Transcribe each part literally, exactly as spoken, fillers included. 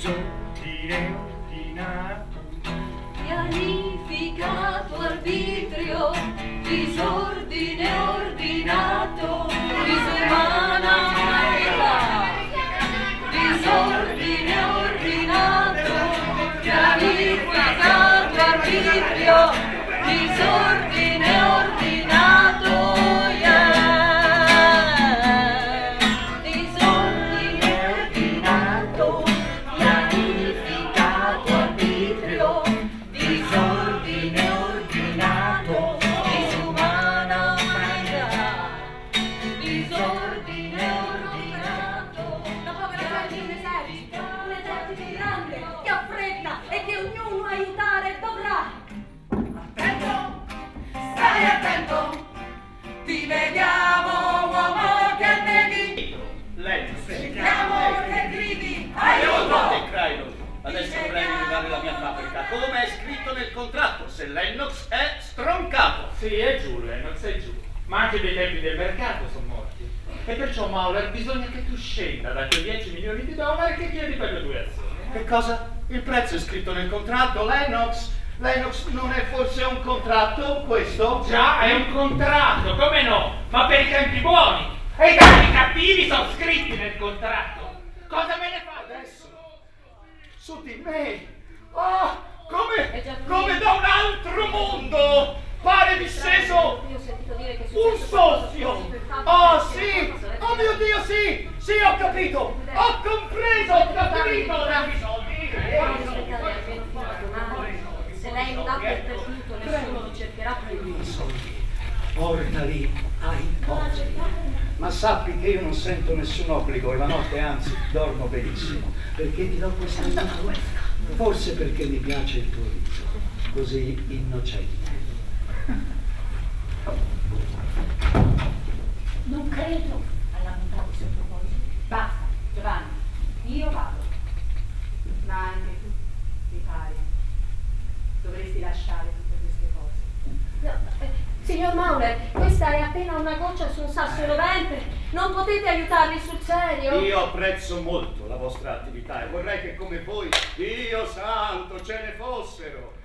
sottile ordinato, pianificato arbitrio, disordine ordinato, disumana maestà, disordine ordinato, pianificato arbitrio, disordine ordinato. Adesso prendo dare la mia fabbrica, come è scritto nel contratto, se Lennox è stroncato. Sì, è giù, Lennox è giù, ma anche dei tempi del mercato sono morti. E perciò, Mauler, bisogna che tu scenda da quei dieci milioni di dollari che chiedi per le due azioni. Che cosa? Il prezzo è scritto nel contratto, Lennox? Lennox, non è forse un contratto questo? Già, è un contratto, come no? Ma per i tempi buoni! E i tempi cattivi sono scritti nel contratto! Cosa me ne fa adesso? Su di me, oh, come, come da un altro mondo, pare disceso un soffio, oh sì, oh mio Dio sì, sì ho capito, ho compreso, ho capito, dammi i soldi, dammi i soldi, se lei non dà per perduto nessuno vi cercherà più. I soldi, portali ai poveri. Ma sappi che io non sento nessun obbligo e la notte anzi dormo benissimo, perché ti do questa mano, forse perché mi piace il tuo viso, così innocente. Non credo alla bontà di sottoposto. Basta, Giovanni, io vado. Ma anche tu, mi pare, dovresti lasciare tutte queste cose. No, eh. Signor Mauler, questa è appena una goccia su un sasso rovente, non potete aiutarmi sul serio? Io apprezzo molto la vostra attività e vorrei che come voi, Dio santo, ce ne fossero.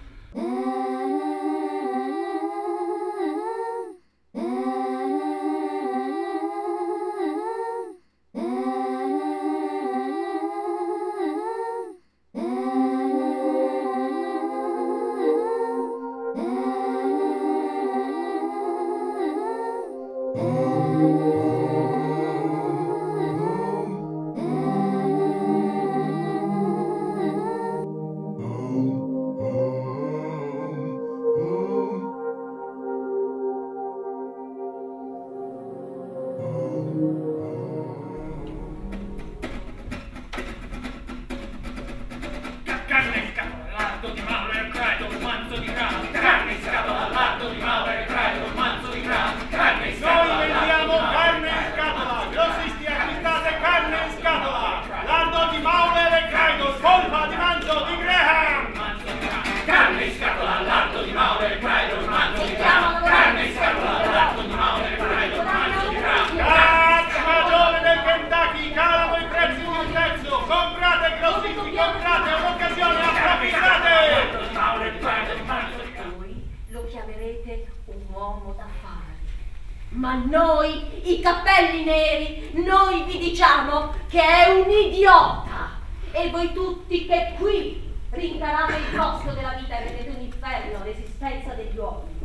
Ma noi, i capelli neri, noi vi diciamo che è un idiota! E voi tutti che qui rincarate il costo della vita e vedete un inferno, l'esistenza degli uomini.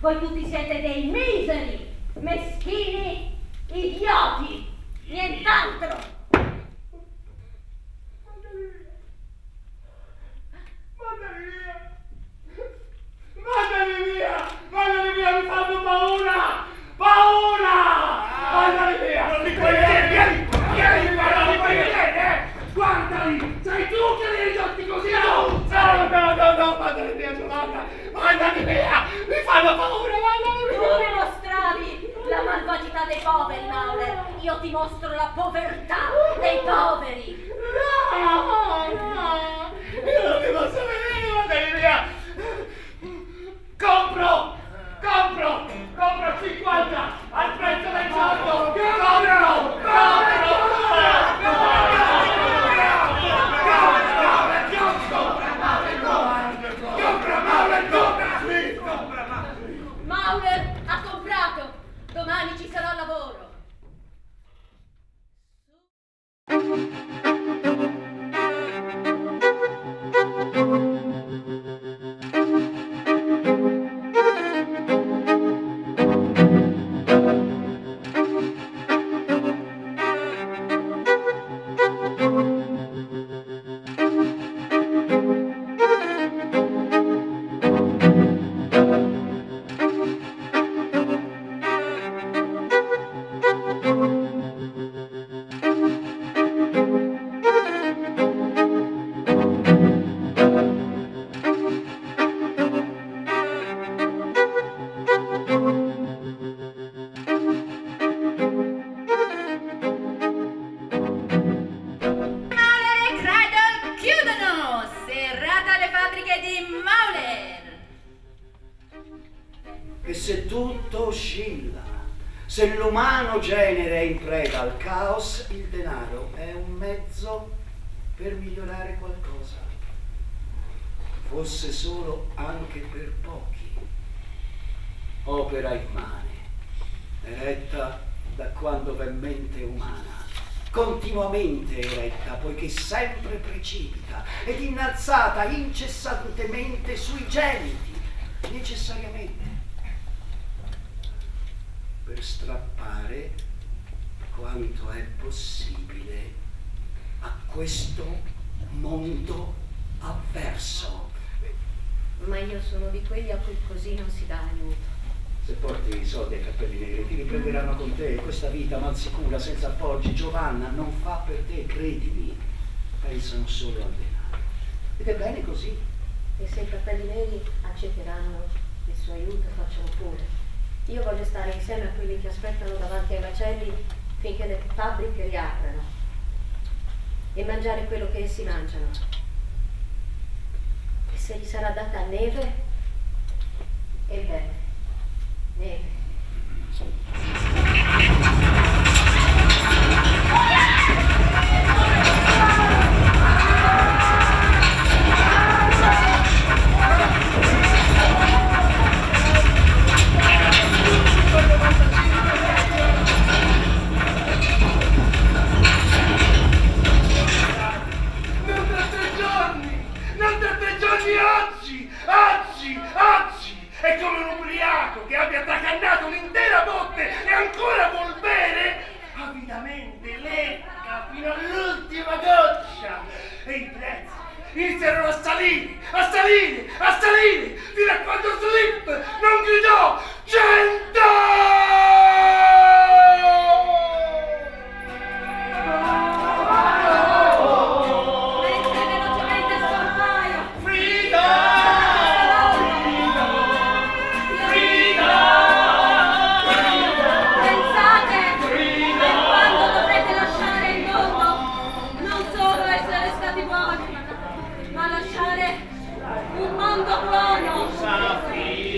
Voi tutti siete dei miseri, meschini, idioti, nient'altro! Mandami via! Mi fanno paura, mandami via! Tu mi mostravi la malvagità dei poveri, Mauler! Io ti mostro la povertà! di Mauler. E se tutto oscilla, se l'umano genere è in preda al caos, il denaro è un mezzo per migliorare qualcosa, fosse solo anche per pochi. Opera immane, eretta da quando v'è mente umana, continuamente eretta poiché sempre precipita ed innalzata incessantemente sui geniti, necessariamente, per strappare quanto è possibile a questo mondo avverso. Ma io sono di quelli a cui così non si dà aiuto. Se porti i soldi ai cappelli neri ti riprenderanno con te, questa vita mansicura senza appoggi, Giovanna, non fa per te, credimi, pensano solo al denaro. Ed è bene così. E se i cappelli neri accetteranno il suo aiuto, facciamo pure. Io voglio stare insieme a quelli che aspettano davanti ai macelli finché le fabbriche riaprano e mangiare quello che essi mangiano. E se gli sarà data neve, e bene, neve. Iniziarono a salire, a salire, a salire, fino a quando Slip non gridò cento! Mette velocemente il sorpaio! Frida! Frida! Frida! Frida! Pensate, Frida, per quando dovrete lasciare il mondo, non solo essere stati buoni, ma lasciare un mondo buono.